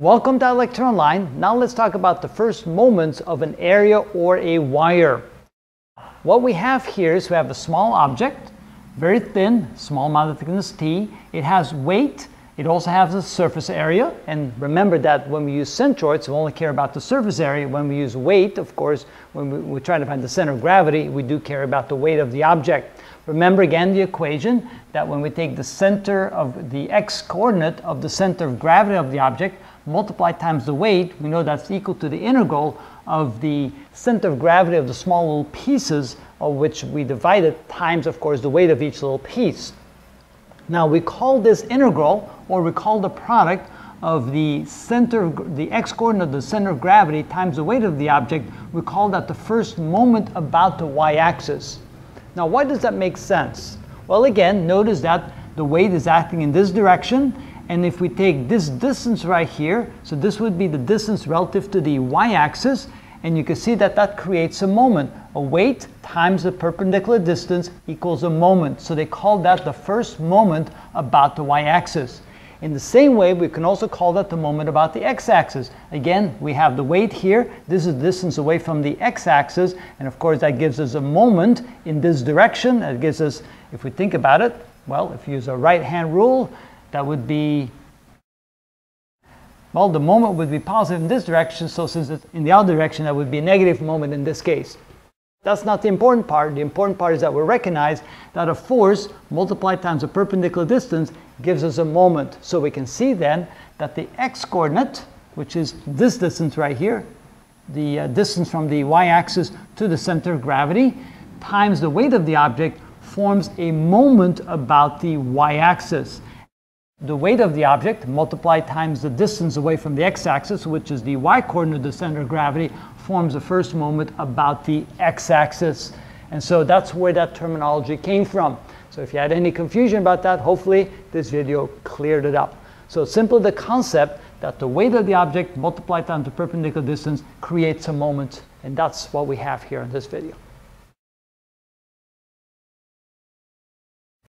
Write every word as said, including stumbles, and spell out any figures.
Welcome to iLectureOnline. Now let's talk about the first moments of an area or a wire. What we have here is we have a small object, very thin, small amount of thickness T. It has weight, it also has a surface area, and remember that when we use centroids, we only care about the surface area. When we use weight, of course, when we, we're trying to find the center of gravity, we do care about the weight of the object. Remember again the equation that when we take the center of the x-coordinate of the center of gravity of the object, multiply times the weight, we know that's equal to the integral of the center of gravity of the small little pieces of which we divided times, of course, the weight of each little piece. Now we call this integral, or we call the product of the center of the x-coordinate of the center of gravity times the weight of the object, we call that the first moment about the y-axis. Now why does that make sense? Well, again, notice that the weight is acting in this direction, and if we take this distance right here, so this would be the distance relative to the y-axis, and you can see that that creates a moment. A weight times the perpendicular distance equals a moment. So they call that the first moment about the y-axis. In the same way, we can also call that the moment about the x-axis. Again, we have the weight here. This is the distance away from the x-axis, and of course that gives us a moment in this direction. That gives us, if we think about it, well, if you use a right-hand rule, that would be, well, the moment would be positive in this direction, so since it's in the other direction, that would be a negative moment in this case. That's not the important part. The important part is that we recognize that a force multiplied times a perpendicular distance gives us a moment. So we can see then that the x-coordinate, which is this distance right here, the uh, distance from the y-axis to the center of gravity, times the weight of the object forms a moment about the y-axis. The weight of the object multiplied times the distance away from the x-axis, which is the y-coordinate of the center of gravity, forms the first moment about the x-axis. And so that's where that terminology came from. So if you had any confusion about that, hopefully this video cleared it up. So simply the concept that the weight of the object multiplied times the perpendicular distance creates a moment, and that's what we have here in this video.